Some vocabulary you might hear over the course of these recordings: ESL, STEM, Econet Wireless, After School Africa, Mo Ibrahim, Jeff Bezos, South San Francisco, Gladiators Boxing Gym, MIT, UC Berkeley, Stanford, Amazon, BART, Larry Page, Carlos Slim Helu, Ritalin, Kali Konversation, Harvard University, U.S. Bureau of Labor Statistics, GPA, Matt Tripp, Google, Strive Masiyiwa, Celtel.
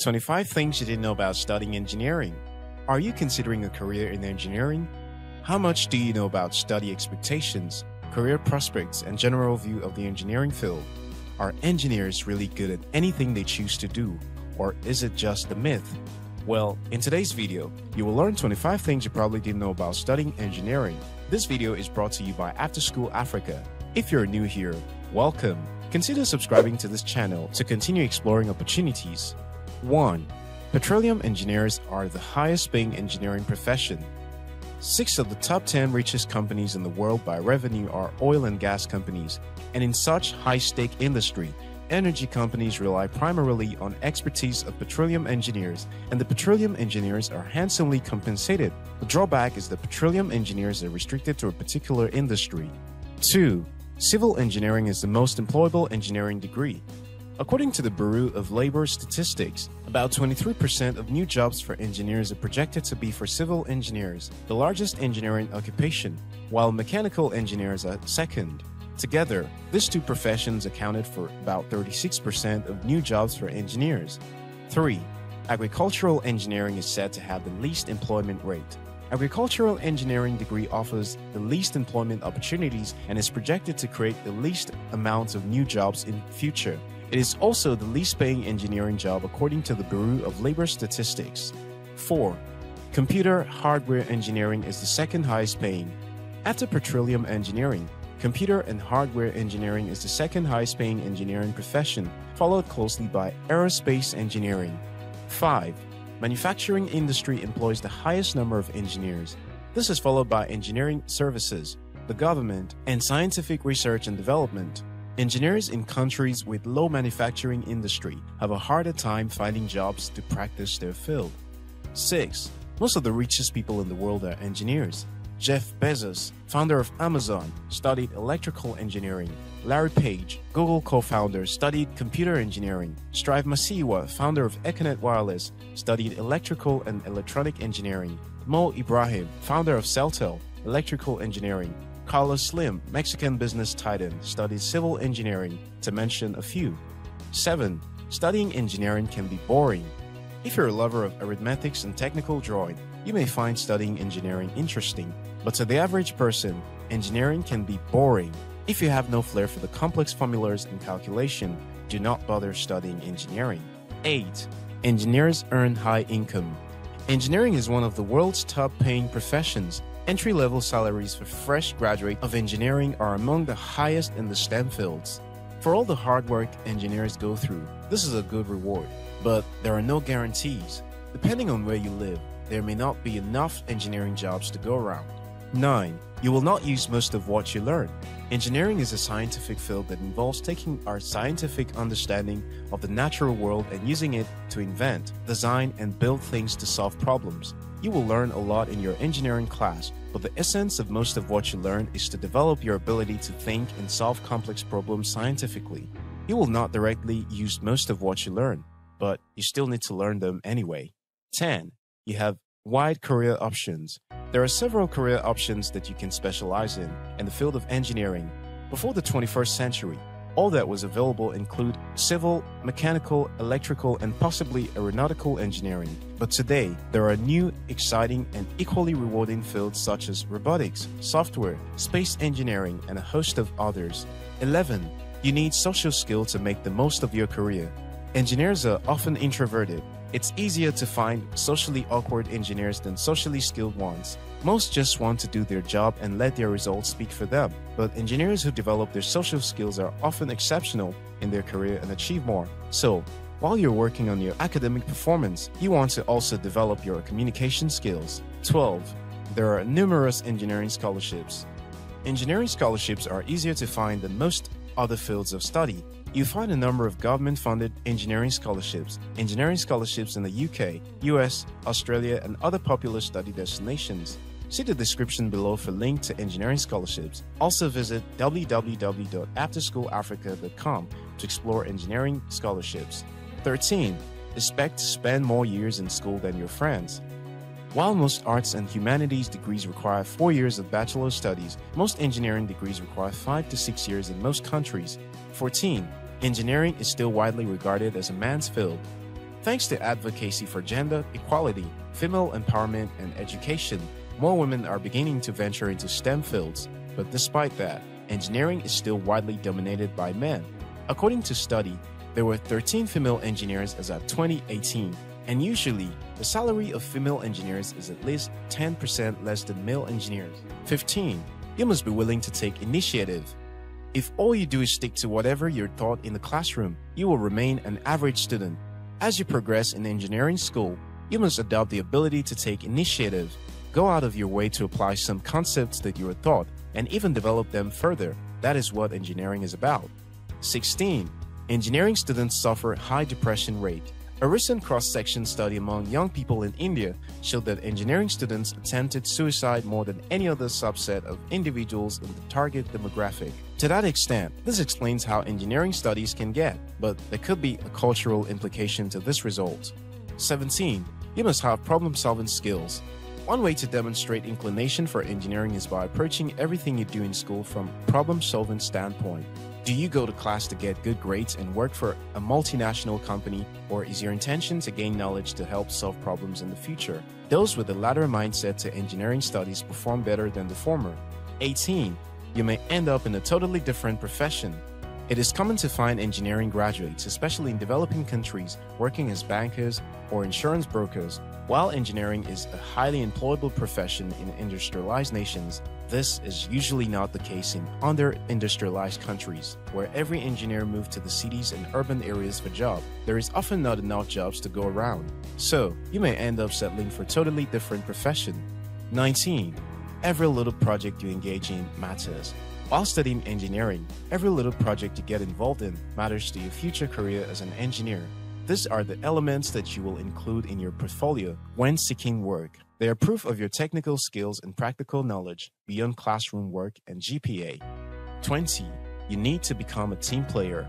25 things you didn't know about studying engineering. Are you considering a career in engineering? How much do you know about study expectations, career prospects, and general view of the engineering field? Are engineers really good at anything they choose to do, or is it just a myth? Well, in today's video, you will learn 25 things you probably didn't know about studying engineering. This video is brought to you by After School Africa. If you're new here, welcome. Consider subscribing to this channel to continue exploring opportunities. 1. Petroleum engineers are the highest-paying engineering profession. 6 of the top 10 richest companies in the world by revenue are oil and gas companies, and in such high-stake industry, energy companies rely primarily on expertise of petroleum engineers, and the petroleum engineers are handsomely compensated. The drawback is that petroleum engineers are restricted to a particular industry. 2. Civil engineering is the most employable engineering degree. According to the Bureau of Labor Statistics, about 23% of new jobs for engineers are projected to be for civil engineers, the largest engineering occupation, while mechanical engineers are second. Together, these two professions accounted for about 36% of new jobs for engineers. 3. Agricultural engineering is said to have the least employment rate. Agricultural engineering degree offers the least employment opportunities and is projected to create the least amount of new jobs in future. It is also the least-paying engineering job according to the Bureau of Labor Statistics. 4. Computer hardware engineering is the second highest-paying. After petroleum engineering, computer and hardware engineering is the second highest-paying engineering profession, followed closely by aerospace engineering. 5. Manufacturing industry employs the highest number of engineers. This is followed by engineering services, the government, and scientific research and development. Engineers in countries with low manufacturing industry have a harder time finding jobs to practice their field. 6. Most of the richest people in the world are engineers. Jeff Bezos, founder of Amazon, studied electrical engineering. Larry Page, Google co-founder, studied computer engineering. Strive Masiyiwa, founder of Econet Wireless, studied electrical and electronic engineering. Mo Ibrahim, founder of Celtel, electrical engineering. Carlos Slim, Mexican business titan, studied civil engineering, to mention a few. 7. Studying engineering can be boring. If you're a lover of arithmetics and technical drawing, you may find studying engineering interesting, but to the average person, engineering can be boring. If you have no flair for the complex formulas and calculation, do not bother studying engineering. 8. Engineers earn high income. Engineering is one of the world's top-paying professions. Entry-level salaries for fresh graduates of engineering are among the highest in the STEM fields. For all the hard work engineers go through, this is a good reward, but there are no guarantees. Depending on where you live, there may not be enough engineering jobs to go around. 9. You will not use most of what you learn. Engineering is a scientific field that involves taking our scientific understanding of the natural world and using it to invent, design, and build things to solve problems. You will learn a lot in your engineering class, but the essence of most of what you learn is to develop your ability to think and solve complex problems scientifically. You will not directly use most of what you learn, but you still need to learn them anyway. 10. You have wide career options. There are several career options that you can specialize in the field of engineering. Before the 21st century, all that was available include civil, mechanical, electrical, and possibly aeronautical engineering. But today, there are new, exciting, and equally rewarding fields such as robotics, software, space engineering, and a host of others. 11. You need social skill to make the most of your career. Engineers are often introverted. It's easier to find socially awkward engineers than socially skilled ones. Most just want to do their job and let their results speak for them, but engineers who develop their social skills are often exceptional in their career and achieve more. So, while you're working on your academic performance, you want to also develop your communication skills. 12. There are numerous engineering scholarships. Engineering scholarships are easier to find than most other fields of study. You find a number of government-funded engineering scholarships in the UK, US, Australia, and other popular study destinations. See the description below for a link to engineering scholarships. Also visit www.afterschoolafrica.com to explore engineering scholarships. 13. Expect to spend more years in school than your friends. While most arts and humanities degrees require 4 years of bachelor's studies, most engineering degrees require 5 to 6 years in most countries. 14. Engineering is still widely regarded as a man's field. Thanks to advocacy for gender equality, female empowerment, and education, more women are beginning to venture into STEM fields. But despite that, engineering is still widely dominated by men. According to study, there were 13 female engineers as of 2018, and usually, the salary of female engineers is at least 10% less than male engineers. 15. You must be willing to take initiative. If all you do is stick to whatever you're taught in the classroom, you will remain an average student. As you progress in engineering school, you must adopt the ability to take initiative. Go out of your way to apply some concepts that you were taught and even develop them further. That is what engineering is about. 16. Engineering students suffer high depression rate. A recent cross-section study among young people in India showed that engineering students attempted suicide more than any other subset of individuals in the target demographic. To that extent, this explains how engineering studies can get, but there could be a cultural implication to this result. 17. You must have problem-solving skills. One way to demonstrate inclination for engineering is by approaching everything you do in school from a problem-solving standpoint. Do you go to class to get good grades and work for a multinational company, or is your intention to gain knowledge to help solve problems in the future? Those with the latter mindset to engineering studies perform better than the former. 18. You may end up in a totally different profession. It is common to find engineering graduates, especially in developing countries, working as bankers or insurance brokers. While engineering is a highly employable profession in industrialized nations, this is usually not the case in under-industrialized countries, where every engineer moves to the cities and urban areas for jobs. There is often not enough jobs to go around, so you may end up settling for a totally different profession. 19. Every little project you engage in matters. While studying engineering, every little project you get involved in matters to your future career as an engineer. These are the elements that you will include in your portfolio when seeking work. They are proof of your technical skills and practical knowledge beyond classroom work and GPA. 20. You need to become a team player.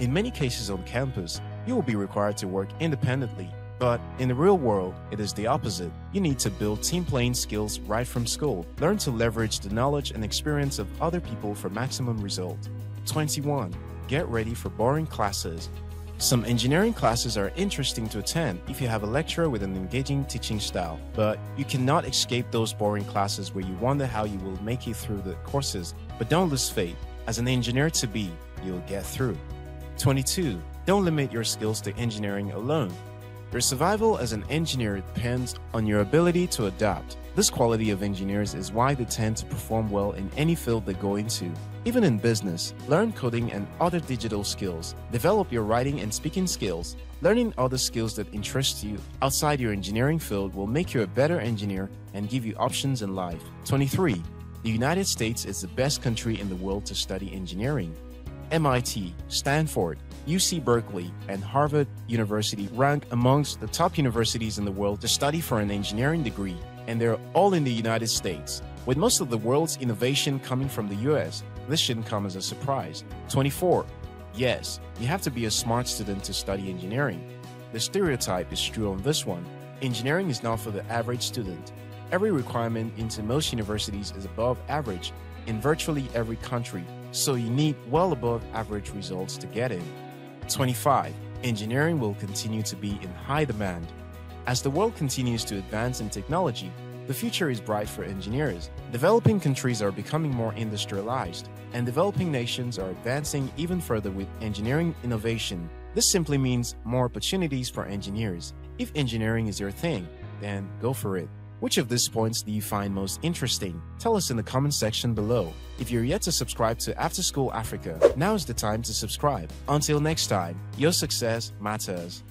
In many cases on campus, you will be required to work independently, but in the real world, it is the opposite. You need to build team playing skills right from school. Learn to leverage the knowledge and experience of other people for maximum result. 21. Get ready for boring classes. Some engineering classes are interesting to attend if you have a lecturer with an engaging teaching style, but you cannot escape those boring classes where you wonder how you will make it through the courses. But don't lose faith. As an engineer-to-be, you'll get through. 22. Don't limit your skills to engineering alone. Your survival as an engineer depends on your ability to adapt. This quality of engineers is why they tend to perform well in any field they go into. Even in business, learn coding and other digital skills. Develop your writing and speaking skills. Learning other skills that interest you outside your engineering field will make you a better engineer and give you options in life. 23. The United States is the best country in the world to study engineering. MIT, Stanford, UC Berkeley, and Harvard University rank amongst the top universities in the world to study for an engineering degree, and they're all in the United States. With most of the world's innovation coming from the US, this shouldn't come as a surprise. 24. Yes, you have to be a smart student to study engineering. The stereotype is true on this one. Engineering is not for the average student. Every requirement into most universities is above average in virtually every country, so you need well above average results to get in. 25. Engineering will continue to be in high demand. As the world continues to advance in technology, the future is bright for engineers. Developing countries are becoming more industrialized, and developing nations are advancing even further with engineering innovation. This simply means more opportunities for engineers. If engineering is your thing, then go for it. Which of these points do you find most interesting? Tell us in the comment section below. If you're yet to subscribe to After School Africa, now is the time to subscribe. Until next time, your success matters.